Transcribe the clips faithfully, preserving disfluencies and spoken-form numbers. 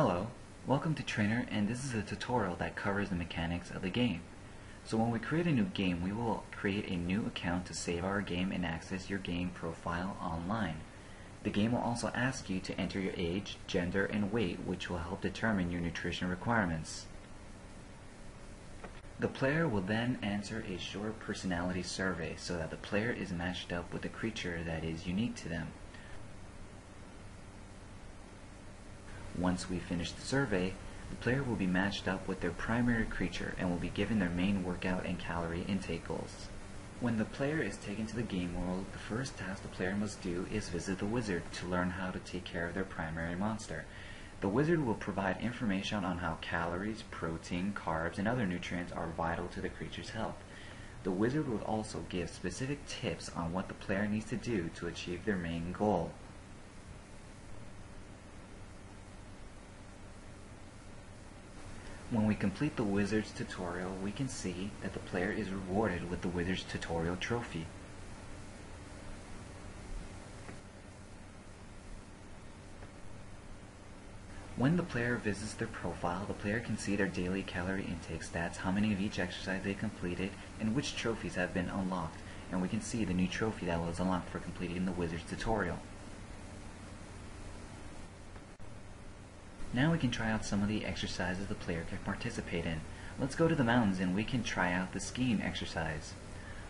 Hello, welcome to Trainer, and this is a tutorial that covers the mechanics of the game. So when we create a new game, we will create a new account to save our game and access your game profile online. The game will also ask you to enter your age, gender, and weight, which will help determine your nutrition requirements. The player will then answer a short personality survey so that the player is matched up with a creature that is unique to them. Once we finish the survey, the player will be matched up with their primary creature and will be given their main workout and calorie intake goals. When the player is taken to the game world, the first task the player must do is visit the wizard to learn how to take care of their primary monster. The wizard will provide information on how calories, protein, carbs, and other nutrients are vital to the creature's health. The wizard will also give specific tips on what the player needs to do to achieve their main goal. When we complete the wizard's tutorial, we can see that the player is rewarded with the wizard's tutorial trophy. When the player visits their profile, the player can see their daily calorie intake stats, how many of each exercise they completed, and which trophies have been unlocked. And we can see the new trophy that was unlocked for completing the wizard's tutorial. Now we can try out some of the exercises the player can participate in. Let's go to the mountains and we can try out the skiing exercise.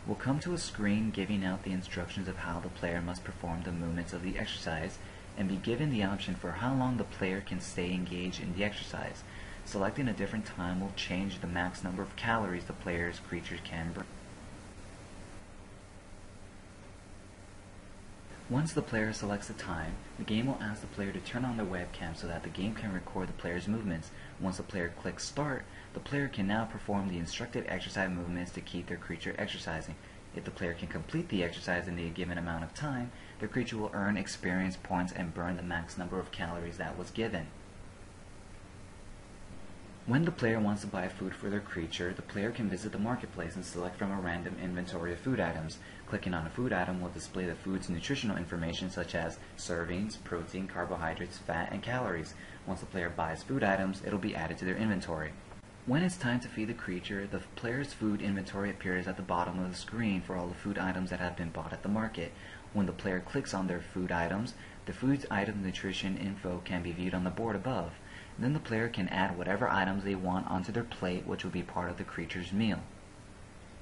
We'll come to a screen giving out the instructions of how the player must perform the movements of the exercise and be given the option for how long the player can stay engaged in the exercise. Selecting a different time will change the max number of calories the player's creatures can burn. Once the player selects a time, the game will ask the player to turn on their webcam so that the game can record the player's movements. Once the player clicks start, the player can now perform the instructed exercise movements to keep their creature exercising. If the player can complete the exercise in the given amount of time, their creature will earn experience points and burn the max number of calories that was given. When the player wants to buy food for their creature, the player can visit the marketplace and select from a random inventory of food items. Clicking on a food item will display the food's nutritional information such as servings, protein, carbohydrates, fat, and calories. Once the player buys food items, it'll be added to their inventory. When it's time to feed the creature, the player's food inventory appears at the bottom of the screen for all the food items that have been bought at the market. When the player clicks on their food items, the food item nutrition info can be viewed on the board above. Then the player can add whatever items they want onto their plate, which will be part of the creature's meal.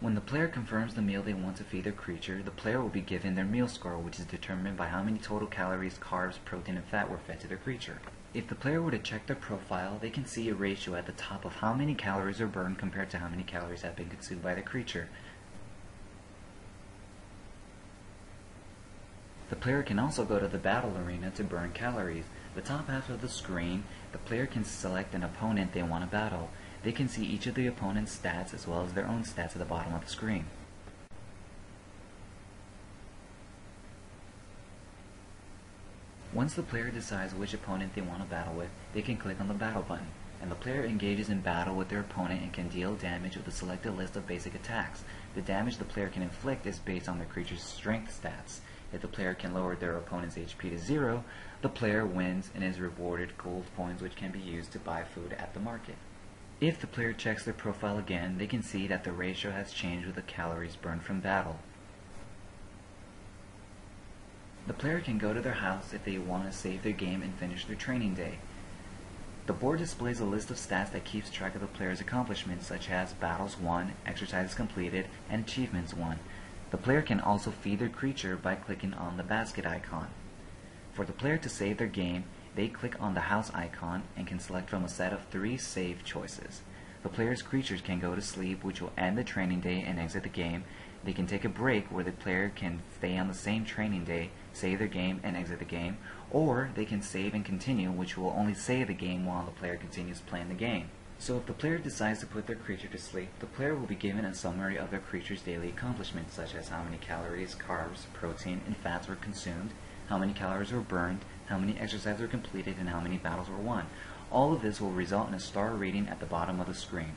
When the player confirms the meal they want to feed their creature, the player will be given their meal score, which is determined by how many total calories, carbs, protein, and fat were fed to their creature. If the player were to check their profile, they can see a ratio at the top of how many calories are burned compared to how many calories have been consumed by the creature. The player can also go to the battle arena to burn calories. The top half of the screen, the player can select an opponent they want to battle. They can see each of the opponent's stats as well as their own stats at the bottom of the screen. Once the player decides which opponent they want to battle with, they can click on the battle button, and the player engages in battle with their opponent and can deal damage with a selected list of basic attacks. The damage the player can inflict is based on the creature's strength stats. If the player can lower their opponent's H P to zero, the player wins and is rewarded gold coins, which can be used to buy food at the market. If the player checks their profile again, they can see that the ratio has changed with the calories burned from battle. The player can go to their house if they want to save their game and finish their training day. The board displays a list of stats that keeps track of the player's accomplishments, such as battles won, exercises completed, and achievements won. The player can also feed their creature by clicking on the basket icon. For the player to save their game, they click on the house icon and can select from a set of three save choices. The player's creatures can go to sleep, which will end the training day and exit the game. They can take a break where the player can stay on the same training day, save their game, and exit the game, or they can save and continue, which will only save the game while the player continues playing the game. So if the player decides to put their creature to sleep, the player will be given a summary of their creature's daily accomplishments, such as how many calories, carbs, protein, and fats were consumed, how many calories were burned, how many exercises were completed, and how many battles were won. All of this will result in a star rating at the bottom of the screen.